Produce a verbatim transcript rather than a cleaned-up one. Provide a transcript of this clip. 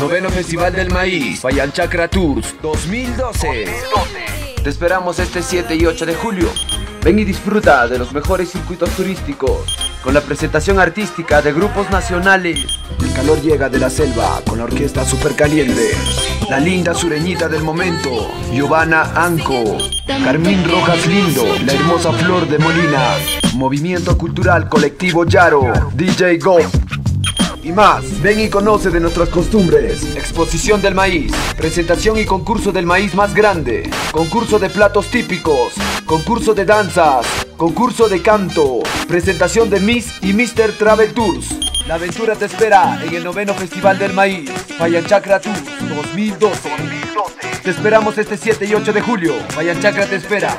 Noveno Festival del Maíz, Pallanchacra Tours dos mil doce. Te esperamos este siete y ocho de julio. Ven y disfruta de los mejores circuitos turísticos, con la presentación artística de grupos nacionales. El calor llega de la selva con la orquesta supercaliente, la linda sureñita del momento, Giovanna Anco, Carmín Rojas Lindo, la hermosa Flor de Molina, Movimiento Cultural Colectivo Yaro, D J Golf y más. Ven y conoce de nuestras costumbres. Exposición del maíz, presentación y concurso del maíz más grande, concurso de platos típicos, concurso de danzas, concurso de canto, presentación de Miss y mister Travel Tours. La aventura te espera en el Noveno Festival del Maíz, Pallanchacra Tours dos mil doce. Te esperamos este siete y ocho de julio. Pallanchacra te espera.